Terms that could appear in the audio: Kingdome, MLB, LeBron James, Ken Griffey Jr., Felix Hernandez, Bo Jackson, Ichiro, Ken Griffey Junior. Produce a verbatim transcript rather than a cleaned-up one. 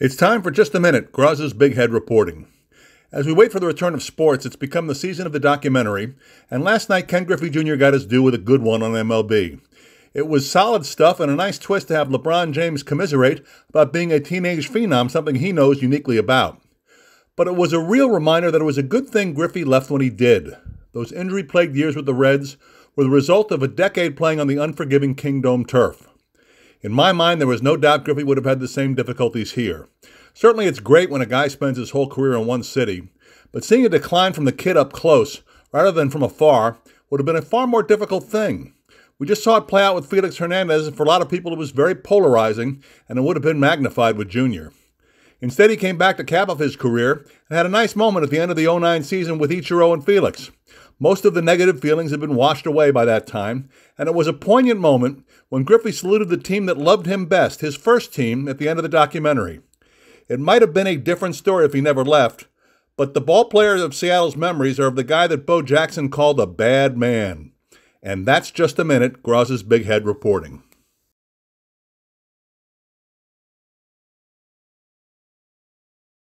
It's time for Just a Minute, Graz's Big Head reporting. As we wait for the return of sports, it's become the season of the documentary, and last night Ken Griffey Junior got his due with a good one on M L B. It was solid stuff and a nice twist to have LeBron James commiserate about being a teenage phenom, something he knows uniquely about. But it was a real reminder that it was a good thing Griffey left when he did. Those injury-plagued years with the Reds were the result of a decade playing on the unforgiving Kingdome turf. In my mind, there was no doubt Griffey would have had the same difficulties here. Certainly it's great when a guy spends his whole career in one city, but seeing a decline from the kid up close, rather than from afar, would have been a far more difficult thing. We just saw it play out with Felix Hernandez, and for a lot of people it was very polarizing, and it would have been magnified with Junior. Instead, he came back to cap off his career and had a nice moment at the end of the oh nine season with Ichiro and Felix. Most of the negative feelings had been washed away by that time, and it was a poignant moment when Griffey saluted the team that loved him best, his first team, at the end of the documentary. It might have been a different story if he never left, but the ballplayers of Seattle's memories are of the guy that Bo Jackson called a bad man. And that's Just a Minute, Graz's Big Head reporting.